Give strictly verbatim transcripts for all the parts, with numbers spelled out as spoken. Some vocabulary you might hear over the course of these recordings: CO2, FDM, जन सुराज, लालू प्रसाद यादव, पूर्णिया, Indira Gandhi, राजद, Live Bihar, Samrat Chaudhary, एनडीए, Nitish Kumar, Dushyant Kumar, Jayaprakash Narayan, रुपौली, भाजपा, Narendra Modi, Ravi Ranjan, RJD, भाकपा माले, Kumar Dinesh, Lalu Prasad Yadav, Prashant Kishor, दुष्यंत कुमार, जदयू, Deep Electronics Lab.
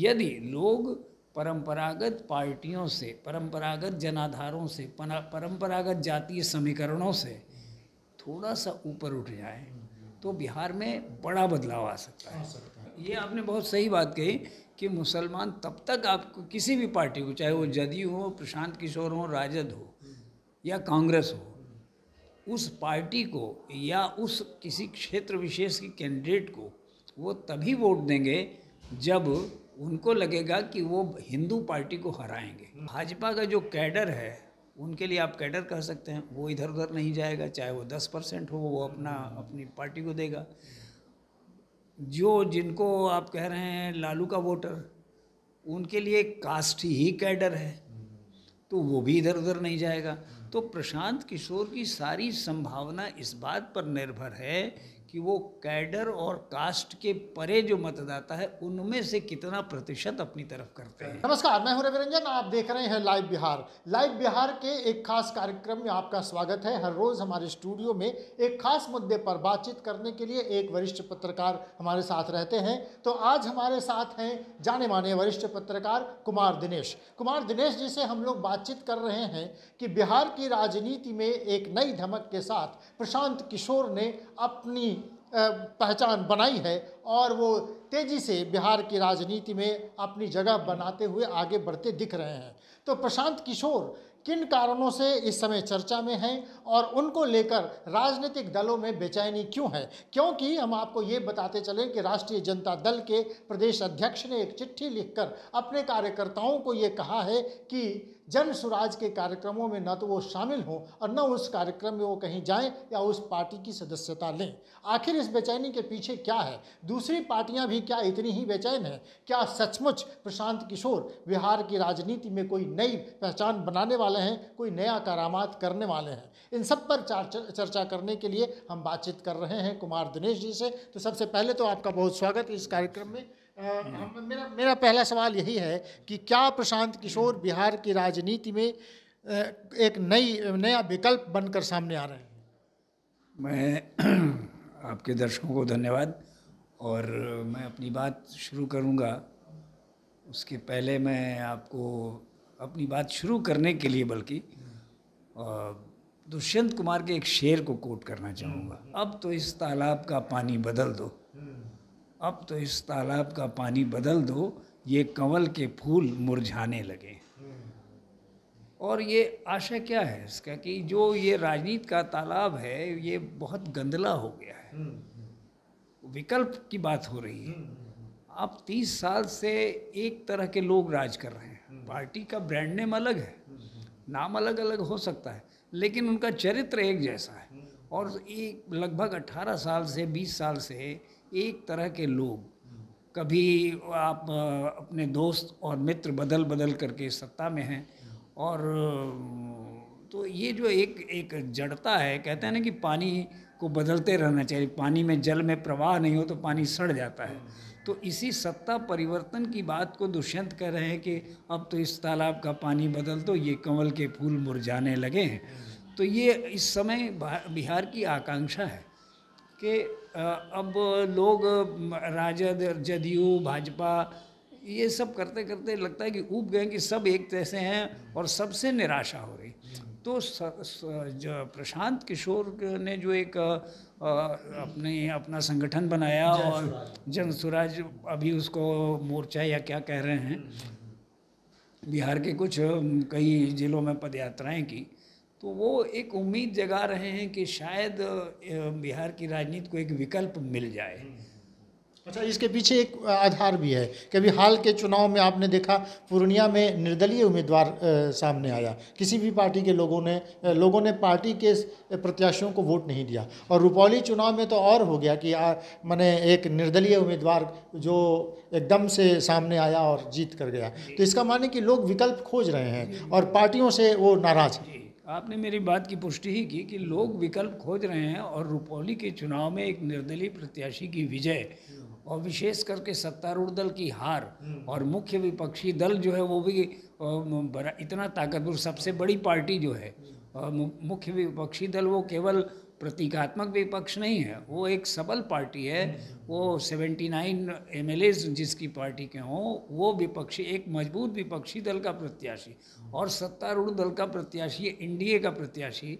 यदि लोग परंपरागत पार्टियों से, परंपरागत जनाधारों से, परंपरागत जातीय समीकरणों से थोड़ा सा ऊपर उठ जाए तो बिहार में बड़ा बदलाव आ सकता है। ये आपने बहुत सही बात कही कि मुसलमान तब तक आपको किसी भी पार्टी को, चाहे वो जदयू हो, प्रशांत किशोर हो, राजद हो या कांग्रेस हो, उस पार्टी को या उस किसी क्षेत्र विशेष के कैंडिडेट को वो तभी वोट देंगे जब उनको लगेगा कि वो हिंदू पार्टी को हराएंगे। भाजपा का जो कैडर है, उनके लिए आप कैडर कह सकते हैं, वो इधर उधर नहीं जाएगा, चाहे वो दस परसेंट हो वो अपना अपनी पार्टी को देगा। जो जिनको आप कह रहे हैं लालू का वोटर, उनके लिए कास्ट ही कैडर है, तो वो भी इधर उधर नहीं जाएगा। तो प्रशांत किशोर की सारी संभावना इस बात पर निर्भर है कि वो कैडर और कास्ट के परे जो मतदाता है उनमें से कितना प्रतिशत अपनी तरफ करते हैं। नमस्कार, मैं हूं रवि रंजन, आप देख रहे हैं लाइव बिहार। लाइव बिहार के एक खास कार्यक्रम में आपका स्वागत है। हर रोज हमारे स्टूडियो में एक खास मुद्दे पर बातचीत करने के लिए एक वरिष्ठ पत्रकार हमारे साथ रहते हैं। तो आज हमारे साथ हैं जाने माने वरिष्ठ पत्रकार कुमार दिनेश। कुमार दिनेश जी से हम लोग बातचीत कर रहे हैं कि बिहार की राजनीति में एक नई धमक के साथ प्रशांत किशोर ने अपनी पहचान बनाई है और वो तेज़ी से बिहार की राजनीति में अपनी जगह बनाते हुए आगे बढ़ते दिख रहे हैं। तो प्रशांत किशोर किन कारणों से इस समय चर्चा में हैं और उनको लेकर राजनीतिक दलों में बेचैनी क्यों है? क्योंकि हम आपको ये बताते चलें कि राष्ट्रीय जनता दल के प्रदेश अध्यक्ष ने एक चिट्ठी लिखकर अपने कार्यकर्ताओं को ये कहा है कि जन सुराज के कार्यक्रमों में न तो वो शामिल हों और न उस कार्यक्रम में वो कहीं जाएं या उस पार्टी की सदस्यता लें। आखिर इस बेचैनी के पीछे क्या है? दूसरी पार्टियां भी क्या इतनी ही बेचैन हैं? क्या सचमुच प्रशांत किशोर बिहार की राजनीति में कोई नई पहचान बनाने वाले हैं, कोई नया करामात करने वाले हैं? इन सब पर चर्चा करने के लिए हम बातचीत कर रहे हैं कुमार दिनेश जी से। तो सबसे पहले तो आपका बहुत स्वागत है इस कार्यक्रम में। आ, मेरा मेरा पहला सवाल यही है कि क्या प्रशांत किशोर बिहार की राजनीति में एक नई नया विकल्प बनकर सामने आ रहे हैं? मैं आपके दर्शकों को धन्यवाद, और मैं अपनी बात शुरू करूंगा। उसके पहले मैं आपको अपनी बात शुरू करने के लिए बल्कि दुष्यंत कुमार के एक शेर को कोट करना चाहूँगा। अब तो इस तालाब का पानी बदल दो, अब तो इस तालाब का पानी बदल दो, ये कंवल के फूल मुरझाने लगे। और ये आशा क्या है इसका कि जो ये राजनीति का तालाब है ये बहुत गंदला हो गया है। विकल्प की बात हो रही है। आप तीस साल से एक तरह के लोग राज कर रहे हैं। पार्टी का ब्रांड नेम अलग है, नाम अलग अलग हो सकता है, लेकिन उनका चरित्र एक जैसा है। और एक लगभग अठारह साल से बीस साल से एक तरह के लोग, कभी आप अपने दोस्त और मित्र बदल बदल करके सत्ता में हैं। और तो ये जो एक एक जड़ता है, कहते हैं ना कि पानी को बदलते रहना चाहिए, पानी में जल में प्रवाह नहीं हो तो पानी सड़ जाता है। तो इसी सत्ता परिवर्तन की बात को दुष्यंत कह रहे हैं कि अब तो इस तालाब का पानी बदल दो, ये कंवल के फूल मुरझाने लगे हैं। तो ये इस समय बिहार की आकांक्षा है कि अब लोग राजद, जदयू, भाजपा ये सब करते करते लगता है कि ऊब गए, कि सब एक जैसे हैं और सबसे निराशा हो रही। तो स, स, प्रशांत किशोर ने जो एक अपने अपना संगठन बनाया और जन सुराज, अभी उसको मोर्चा या क्या कह रहे हैं, बिहार के कुछ कई ज़िलों में पदयात्राएं की, तो वो एक उम्मीद जगा रहे हैं कि शायद बिहार की राजनीति को एक विकल्प मिल जाए। अच्छा, इसके पीछे एक आधार भी है कि अभी हाल के चुनाव में आपने देखा पूर्णिया में निर्दलीय उम्मीदवार सामने आया, किसी भी पार्टी के लोगों ने लोगों ने पार्टी के प्रत्याशियों को वोट नहीं दिया। और रुपौली चुनाव में तो और हो गया कि माने एक निर्दलीय उम्मीदवार जो एकदम से सामने आया और जीत कर गया। तो इसका माने कि लोग विकल्प खोज रहे हैं और पार्टियों से वो नाराज़ हैं। आपने मेरी बात की पुष्टि ही की कि लोग विकल्प खोज रहे हैं। और रुपौली के चुनाव में एक निर्दलीय प्रत्याशी की विजय और विशेष करके सत्तारूढ़ दल की हार, और मुख्य विपक्षी दल जो है वो भी इतना ताकतवर, सबसे बड़ी पार्टी जो है मुख्य विपक्षी दल, वो केवल प्रतीकात्मक विपक्ष नहीं है, वो एक सबल पार्टी है। वो उन्यासी एमएलएज जिसकी पार्टी के हों वो विपक्षी, एक मजबूत विपक्षी दल का प्रत्याशी और सत्तारूढ़ दल का प्रत्याशी, एनडीए का प्रत्याशी,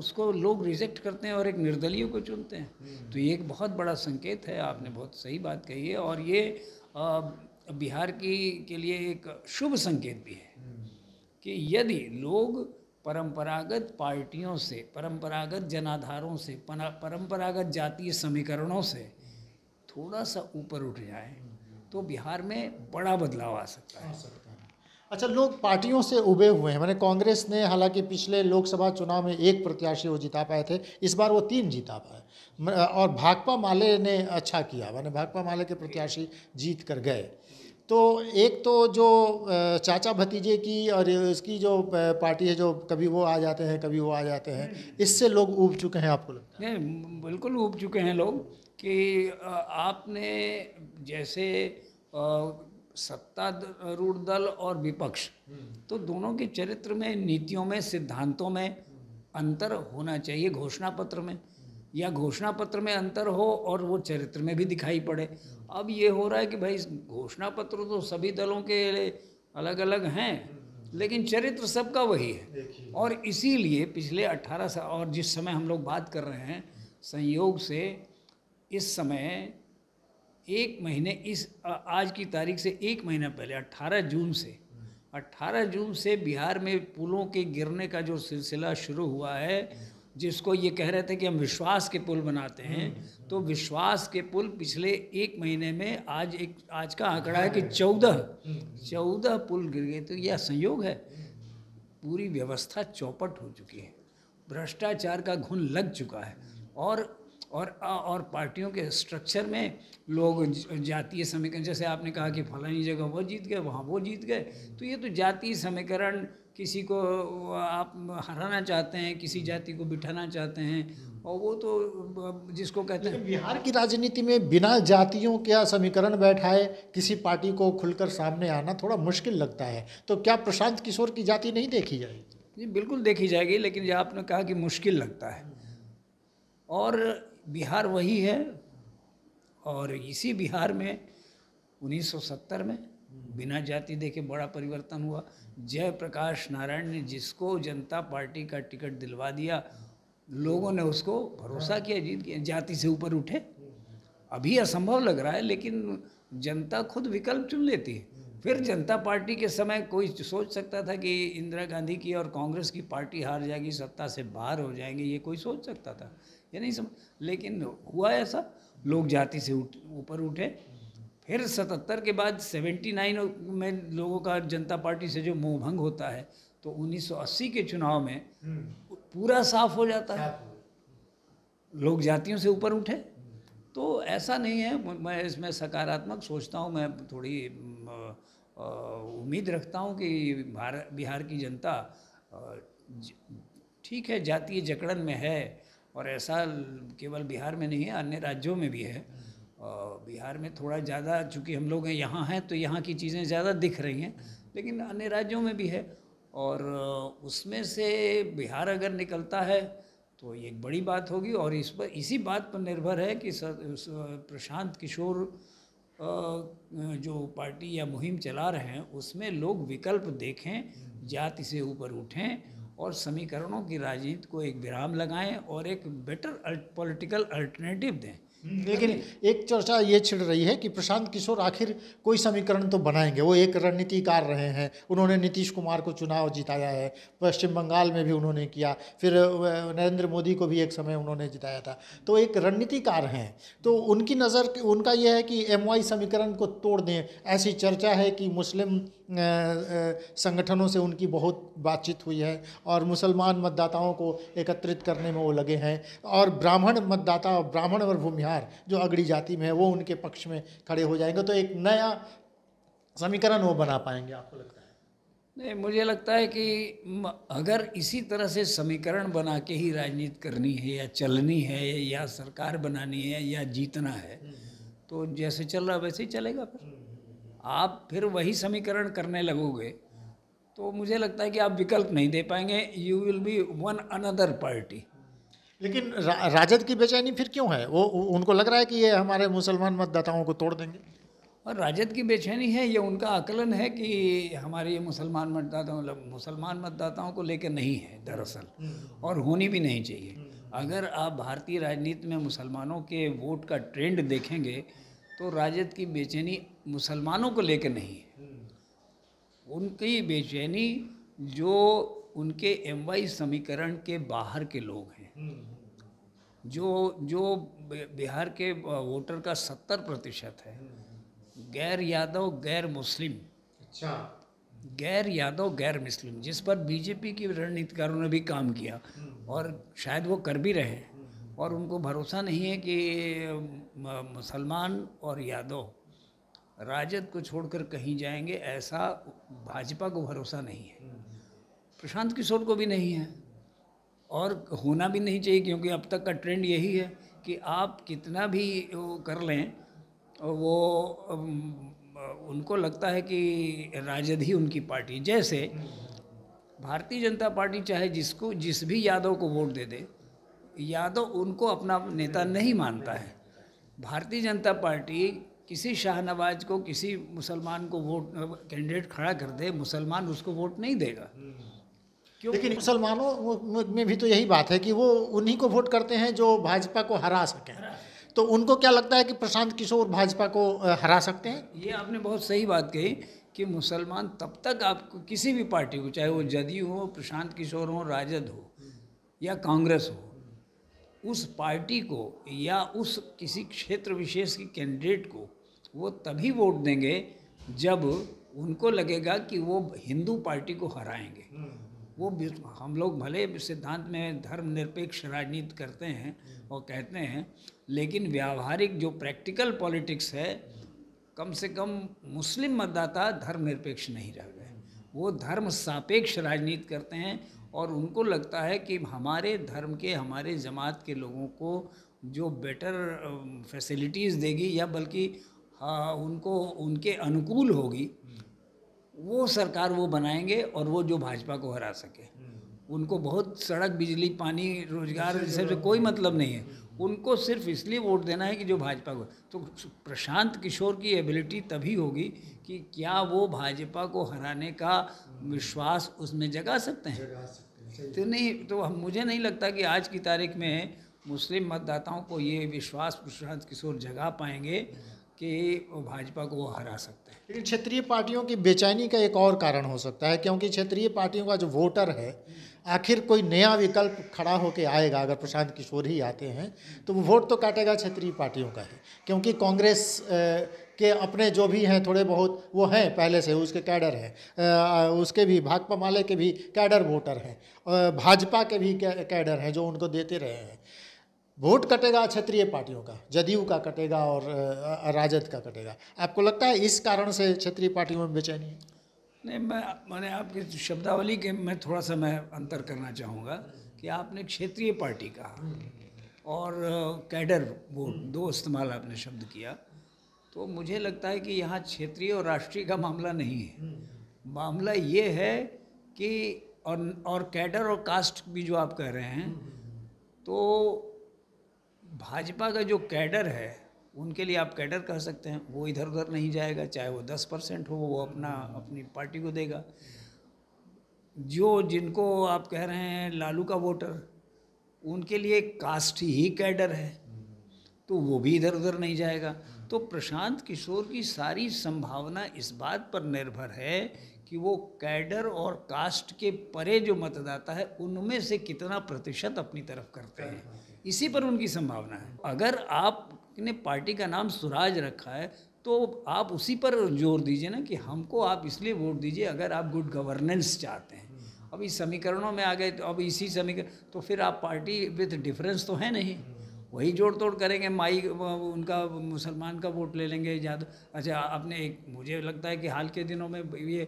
उसको लोग रिजेक्ट करते हैं और एक निर्दलीय को चुनते हैं। तो ये एक बहुत बड़ा संकेत है, आपने बहुत सही बात कही है, और ये बिहार की के लिए एक शुभ संकेत भी है कि यदि लोग परंपरागत पार्टियों से, परंपरागत जनाधारों से, परंपरागत जातीय समीकरणों से थोड़ा सा ऊपर उठ जाए तो बिहार में बड़ा बदलाव आ सकता है। अच्छा, लोग पार्टियों से उबे हुए हैं। मैंने कांग्रेस ने हालांकि पिछले लोकसभा चुनाव में एक प्रत्याशी वो जिता पाए थे, इस बार वो तीन जिता पाए, और भाकपा माले ने अच्छा किया, मैंने भाकपा माले के प्रत्याशी जीत कर गए। तो एक तो जो चाचा भतीजे की और इसकी जो पार्टी है, जो कभी वो आ जाते हैं कभी वो आ जाते हैं, इससे लोग ऊब चुके हैं, आपको लगता है? नहीं, बिल्कुल ऊब चुके हैं लोग। कि आपने जैसे सत्तारूढ़ दल और विपक्ष, तो दोनों के चरित्र में, नीतियों में, सिद्धांतों में अंतर होना चाहिए, घोषणा पत्र में, या घोषणा पत्र में अंतर हो और वो चरित्र में भी दिखाई पड़े। अब ये हो रहा है कि भाई घोषणा पत्र तो सभी दलों के अलग अलग हैं, लेकिन चरित्र सबका वही है। और इसीलिए पिछले अट्ठारह साल, और जिस समय हम लोग बात कर रहे हैं, संयोग से इस समय एक महीने, इस आज की तारीख से एक महीना पहले अट्ठारह जून से अट्ठारह जून से बिहार में पुलों के गिरने का जो सिलसिला शुरू हुआ है, जिसको ये कह रहे थे कि हम विश्वास के पुल बनाते हैं, तो विश्वास के पुल पिछले एक महीने में, आज एक आज का आंकड़ा है कि चौदह चौदह पुल गिर गए। तो यह संयोग है, पूरी व्यवस्था चौपट हो चुकी है, भ्रष्टाचार का घुन लग चुका है, और और और पार्टियों के स्ट्रक्चर में लोग जातीय समीकरण, जैसे आपने कहा कि फलानी जगह वो जीत गए, वहाँ वो जीत गए, तो ये तो जातीय समीकरण, किसी को आप हराना चाहते हैं, किसी जाति को बिठाना चाहते हैं, और वो तो जिसको कहते हैं। बिहार की राजनीति में बिना जातियों के समीकरण बैठाए किसी पार्टी को खुलकर सामने आना थोड़ा मुश्किल लगता है, तो क्या प्रशांत किशोर की जाति नहीं देखी जाएगी? जी बिल्कुल देखी जाएगी, लेकिन जो आपने कहा कि मुश्किल लगता है, और बिहार वही है, और इसी बिहार में उन्नीस सौ सत्तर में बिना जाति देखे बड़ा परिवर्तन हुआ। जयप्रकाश नारायण ने जिसको जनता पार्टी का टिकट दिलवा दिया, लोगों ने उसको भरोसा किया, जीत किया, जाति से ऊपर उठे। अभी असंभव लग रहा है, लेकिन जनता खुद विकल्प चुन लेती है। फिर जनता पार्टी के समय कोई सोच सकता था कि इंदिरा गांधी की और कांग्रेस की पार्टी हार जाएगी, सत्ता से बाहर हो जाएंगे, ये कोई सोच सकता था, ये नहीं समझ, लेकिन हुआ ऐसा, लोग जाति से ऊपर उठे। फिर सतहत्तर के बाद उन्यासी में लोगों का जनता पार्टी से जो मोहभंग होता है, तो उन्नीस सौ अस्सी के चुनाव में पूरा साफ हो जाता है, लोग जातियों से ऊपर उठे। तो ऐसा नहीं है, मैं इसमें सकारात्मक सोचता हूँ, मैं थोड़ी उम्मीद रखता हूँ कि भारत, बिहार की जनता ठीक है, जातीय जकड़न में है, और ऐसा केवल बिहार में नहीं है, अन्य राज्यों में भी है। बिहार में थोड़ा ज़्यादा, चूँकि हम लोग यहाँ हैं तो यहाँ की चीज़ें ज़्यादा दिख रही हैं, लेकिन अन्य राज्यों में भी है, और उसमें से बिहार अगर निकलता है तो ये एक बड़ी बात होगी। और इस पर, इसी बात पर निर्भर है कि प्रशांत किशोर जो पार्टी या मुहिम चला रहे हैं उसमें लोग विकल्प देखें, जाति से ऊपर उठें, और समीकरणों की राजनीति को एक विराम लगाएं और एक बेटर पॉलिटिकल अल्टरनेटिव दें। लेकिन एक चर्चा ये छिड़ रही है कि प्रशांत किशोर आखिर कोई समीकरण तो बनाएंगे, वो एक रणनीतिकार रहे हैं, उन्होंने नीतीश कुमार को चुनाव जिताया है, पश्चिम बंगाल में भी उन्होंने किया, फिर नरेंद्र मोदी को भी एक समय उन्होंने जिताया था, तो एक रणनीतिकार हैं, तो उनकी नज़र, उनका यह है कि एम वाई समीकरण को तोड़ दें। ऐसी चर्चा है कि मुस्लिम संगठनों से उनकी बहुत बातचीत हुई है और मुसलमान मतदाताओं को एकत्रित करने में वो लगे हैं, और ब्राह्मण मतदाता, ब्राह्मण और भूमिहार जो अगड़ी जाति में है, वो उनके पक्ष में खड़े हो जाएंगे, तो एक नया समीकरण वो बना पाएंगे, आपको लगता है? नहीं, मुझे लगता है कि अगर इसी तरह से समीकरण बना के ही राजनीति करनी है या चलनी है या सरकार बनानी है या जीतना है, तो जैसे चल रहा वैसे ही चलेगा। फिर आप फिर वही समीकरण करने लगोगे तो मुझे लगता है कि आप विकल्प नहीं दे पाएंगे, you will be one another party. लेकिन रा, राजद की बेचैनी फिर क्यों है? वो उनको लग रहा है कि ये हमारे मुसलमान मतदाताओं को तोड़ देंगे। और राजद की बेचैनी है, ये उनका आकलन है कि हमारे ये मुसलमान मतदाताओं मुसलमान मतदाताओं को लेकर नहीं है दरअसल, और होनी भी नहीं चाहिए। अगर आप भारतीय राजनीति में मुसलमानों के वोट का ट्रेंड देखेंगे तो राजद की बेचैनी मुसलमानों को लेकर नहीं है। उनकी बेचैनी जो उनके एमवाई समीकरण के बाहर के लोग हैं, जो जो बिहार के वोटर का सत्तर प्रतिशत है, गैर यादव गैर मुस्लिम, अच्छा गैर यादव गैर मुस्लिम, जिस पर बीजेपी की रणनीतिकारों ने भी काम किया और शायद वो कर भी रहे हैं, और उनको भरोसा नहीं है कि मुसलमान और यादव राजद को छोड़कर कहीं जाएंगे, ऐसा भाजपा को भरोसा नहीं है, प्रशांत किशोर को भी नहीं है, और होना भी नहीं चाहिए, क्योंकि अब तक का ट्रेंड यही है कि आप कितना भी कर लें वो उनको लगता है कि राजद ही उनकी पार्टी। जैसे भारतीय जनता पार्टी चाहे जिसको जिस भी यादव को वोट दे दे, यादव उनको अपना नेता नहीं मानता है। भारतीय जनता पार्टी किसी शाहनवाज को, किसी मुसलमान को वोट कैंडिडेट खड़ा कर दे, मुसलमान उसको वोट नहीं देगा। लेकिन मुसलमानों में भी तो यही बात है कि वो उन्हीं को वोट करते हैं जो भाजपा को हरा सकें, तो उनको क्या लगता है कि प्रशांत किशोर भाजपा को हरा सकते हैं? ये आपने बहुत सही बात कही कि मुसलमान तब तक आपको किसी भी पार्टी को, चाहे वो जदयू हो, प्रशांत किशोर हो, राजद हो या कांग्रेस हो, उस पार्टी को या उस किसी क्षेत्र विशेष के कैंडिडेट को वो तभी वोट देंगे जब उनको लगेगा कि वो हिंदू पार्टी को हराएंगे। वो हम लोग भले सिद्धांत में धर्मनिरपेक्ष राजनीति करते हैं और कहते हैं, लेकिन व्यावहारिक जो प्रैक्टिकल पॉलिटिक्स है, कम से कम मुस्लिम मतदाता धर्मनिरपेक्ष नहीं रह गए, वो धर्म सापेक्ष राजनीति करते हैं और उनको लगता है कि हमारे धर्म के, हमारे जमात के लोगों को जो बेटर फैसिलिटीज़ देगी या बल्कि हाँ, उनको उनके अनुकूल होगी, वो सरकार वो बनाएंगे और वो जो भाजपा को हरा सके। उनको बहुत सड़क, बिजली, पानी, रोजगार से कोई मतलब नहीं है, उनको सिर्फ इसलिए वोट देना है कि जो भाजपा को। तो प्रशांत किशोर की एबिलिटी तभी होगी कि क्या वो भाजपा को हराने का विश्वास उसमें जगा सकते हैं, जगा सकते हैं। तो नहीं तो हम मुझे नहीं लगता कि आज की तारीख में मुस्लिम मतदाताओं को ये विश्वास प्रशांत किशोर जगा पाएंगे कि भाजपा को वो हरा सकते हैं। लेकिन क्षेत्रीय पार्टियों की बेचैनी का एक और कारण हो सकता है, क्योंकि क्षेत्रीय पार्टियों का जो वोटर है, आखिर कोई नया विकल्प खड़ा होकर आएगा, अगर प्रशांत किशोर ही आते हैं तो वो वोट तो काटेगा क्षेत्रीय पार्टियों का है, क्योंकि कांग्रेस के अपने जो भी हैं थोड़े बहुत वो हैं पहले से, उसके कैडर हैं, उसके भी भाकपा माले के भी कैडर वोटर हैं, भाजपा के भी कैडर हैं जो उनको देते रहे हैं। वोट कटेगा क्षेत्रीय पार्टियों का, जदयू का कटेगा और राजद का कटेगा। आपको लगता है इस कारण से क्षेत्रीय पार्टियों में बेचैनी है? नहीं, मैं मैंने आपकी शब्दावली के में थोड़ा सा मैं अंतर करना चाहूँगा कि आपने क्षेत्रीय पार्टी कहा और कैडर वोट, दो इस्तेमाल आपने शब्द किया, तो मुझे लगता है कि यहाँ क्षेत्रीय और राष्ट्रीय का मामला नहीं है। मामला ये है कि और और कैडर और कास्ट भी जो आप कह रहे हैं, तो भाजपा का जो कैडर है उनके लिए आप कैडर कह सकते हैं, वो इधर उधर नहीं जाएगा, चाहे वो दस परसेंट हो वो अपना अपनी पार्टी को देगा। जो जिनको आप कह रहे हैं लालू का वोटर, उनके लिए कास्ट ही कैडर है, तो वो भी इधर उधर नहीं जाएगा। तो प्रशांत किशोर की सारी संभावना इस बात पर निर्भर है कि वो कैडर और कास्ट के परे जो मतदाता है उनमें से कितना प्रतिशत अपनी तरफ करते हैं, इसी पर उनकी संभावना है। अगर आपने पार्टी का नाम स्वराज रखा है तो आप उसी पर जोर दीजिए ना कि हमको आप इसलिए वोट दीजिए अगर आप गुड गवर्नेंस चाहते हैं। अब इस समीकरणों में आ गए तो अब इसी समीकरण, तो फिर आप पार्टी विथ डिफरेंस तो है नहीं, वही जोड़ तोड़ करेंगे, माई उनका मुसलमान का वोट ले लेंगे ज़्यादा। अच्छा, आपने एक, मुझे लगता है कि हाल के दिनों में ये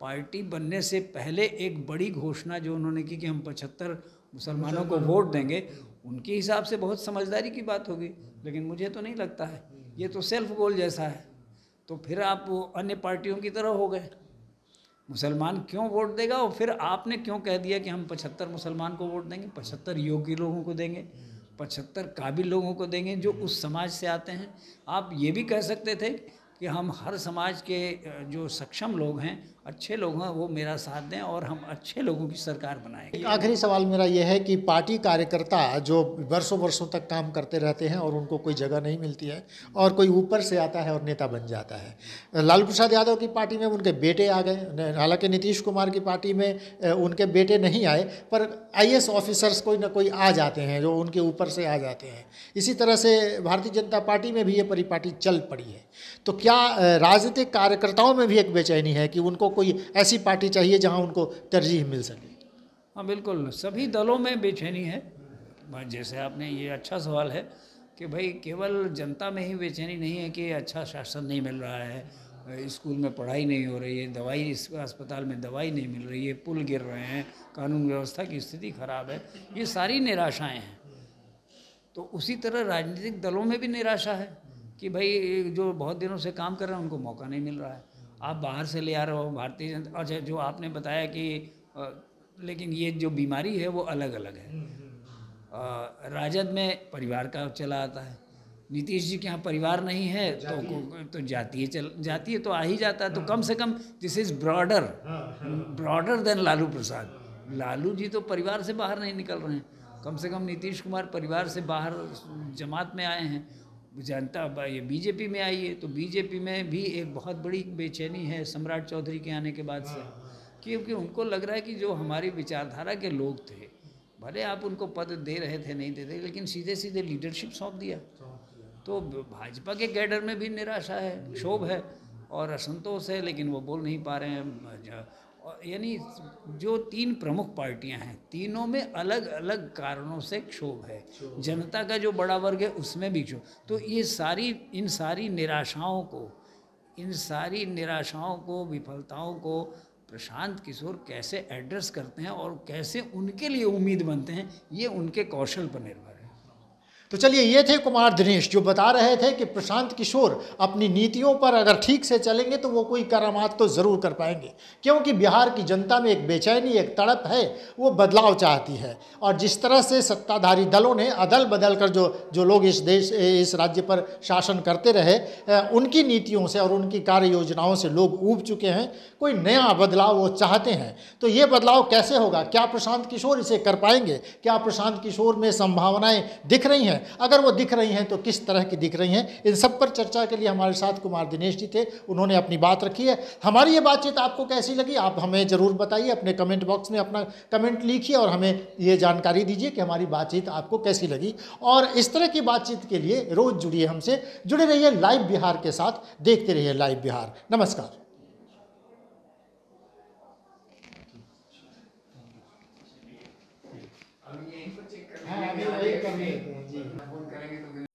पार्टी बनने से पहले एक बड़ी घोषणा जो उन्होंने की कि हम पचहत्तर मुसलमानों को वोट देंगे, उनके हिसाब से बहुत समझदारी की बात होगी, लेकिन मुझे तो नहीं लगता है, ये तो सेल्फ गोल जैसा है, तो फिर आप अन्य पार्टियों की तरह हो गए। मुसलमान क्यों वोट देगा? और फिर आपने क्यों कह दिया कि हम पचहत्तर मुसलमान को वोट देंगे, पचहत्तर योगी लोगों को देंगे, पचहत्तर काबिल लोगों को देंगे जो उस समाज से आते हैं। आप ये भी कह सकते थे कि हम हर समाज के जो सक्षम लोग हैं, अच्छे लोग हैं, वो मेरा साथ दें और हम अच्छे लोगों की सरकार बनाएंगे। आखिरी सवाल मेरा ये है कि पार्टी कार्यकर्ता जो वर्षों वर्षों तक काम करते रहते हैं और उनको कोई जगह नहीं मिलती है और कोई ऊपर से आता है और नेता बन जाता है। लालू प्रसाद यादव की पार्टी में उनके बेटे आ गए, हालांकि नीतीश कुमार की पार्टी में उनके बेटे नहीं आए, पर आई ए एस ऑफिसर्स कोई ना कोई आ जाते हैं जो उनके ऊपर से आ जाते हैं। इसी तरह से भारतीय जनता पार्टी में भी ये परिपाटी चल पड़ी है। तो क्या राजनीतिक कार्यकर्ताओं में भी एक बेचैनी है कि उनको कोई ऐसी पार्टी चाहिए जहां उनको तरजीह मिल सके? हाँ बिल्कुल, सभी दलों में बेचैनी है। जैसे आपने ये अच्छा सवाल है कि भाई केवल जनता में ही बेचैनी नहीं है कि अच्छा शासन नहीं मिल रहा है, स्कूल में पढ़ाई नहीं हो रही है, दवाई इस अस्पताल में दवाई नहीं मिल रही है, पुल गिर रहे हैं, कानून व्यवस्था की स्थिति खराब है, ये सारी निराशाएँ हैं। तो उसी तरह राजनीतिक दलों में भी निराशा है कि भाई जो बहुत दिनों से काम कर रहे हैं उनको मौका नहीं मिल रहा है। आप बाहर से ले आ रहे हो भारतीय जनता। अच्छा, जो आपने बताया कि आ, लेकिन ये जो बीमारी है वो अलग अलग है। आ, राजद में परिवार का चला आता है, नीतीश जी के यहाँ परिवार नहीं है तो तो जातीय चल जातीय तो आ ही जाता है। तो कम से कम this is broader broader than Lalu Prasad. Lalu ji तो परिवार से बाहर नहीं निकल रहे हैं, कम से कम नीतीश कुमार परिवार से बाहर जमात में आए हैं। जनता ये बीजेपी में आई है तो बीजेपी में भी एक बहुत बड़ी बेचैनी है सम्राट चौधरी के आने के बाद से, क्योंकि उनको लग रहा है कि जो हमारी विचारधारा के लोग थे, भले आप उनको पद दे रहे थे नहीं देते, लेकिन सीधे सीधे लीडरशिप सौंप दिया। तो भाजपा के कैडर में भी निराशा है, क्षोभ है और असंतोष है, लेकिन वो बोल नहीं पा रहे हैं। यानी जो तीन प्रमुख पार्टियां हैं, तीनों में अलग अलग कारणों से क्षोभ है। जनता का जो बड़ा वर्ग है उसमें भी क्षोभ। तो ये सारी इन सारी निराशाओं को इन सारी निराशाओं को विफलताओं को प्रशांत किशोर कैसे एड्रेस करते हैं और कैसे उनके लिए उम्मीद बनते हैं, ये उनके कौशल पर निर्भर है। तो चलिए, ये थे कुमार दिनेश जो बता रहे थे कि प्रशांत किशोर अपनी नीतियों पर अगर ठीक से चलेंगे तो वो कोई करामात तो ज़रूर कर पाएंगे, क्योंकि बिहार की जनता में एक बेचैनी, एक तड़प है, वो बदलाव चाहती है। और जिस तरह से सत्ताधारी दलों ने अदल बदल कर जो जो लोग इस देश इस राज्य पर शासन करते रहे, उनकी नीतियों से और उनकी कार्य योजनाओं से लोग ऊब चुके हैं। कोई नया बदलाव वो चाहते हैं, तो ये बदलाव कैसे होगा? क्या प्रशांत किशोर इसे कर पाएंगे? क्या प्रशांत किशोर में संभावनाएँ दिख रही हैं? अगर वो दिख रही हैं तो किस तरह की दिख रही हैं? इन सब पर चर्चा के लिए हमारे साथ कुमार दिनेश जी थे, उन्होंने अपनी बात रखी है। हमारी ये बातचीत आपको कैसी लगी, आप हमें ज़रूर बताइए। अपने कमेंट बॉक्स में अपना कमेंट लिखिए और हमें ये जानकारी दीजिए कि हमारी बातचीत आपको कैसी लगी। और इस तरह की बातचीत के लिए रोज़ जुड़िए हमसे, जुड़े रहिए लाइव बिहार के साथ, देखते रहिए लाइव बिहार। नमस्कार।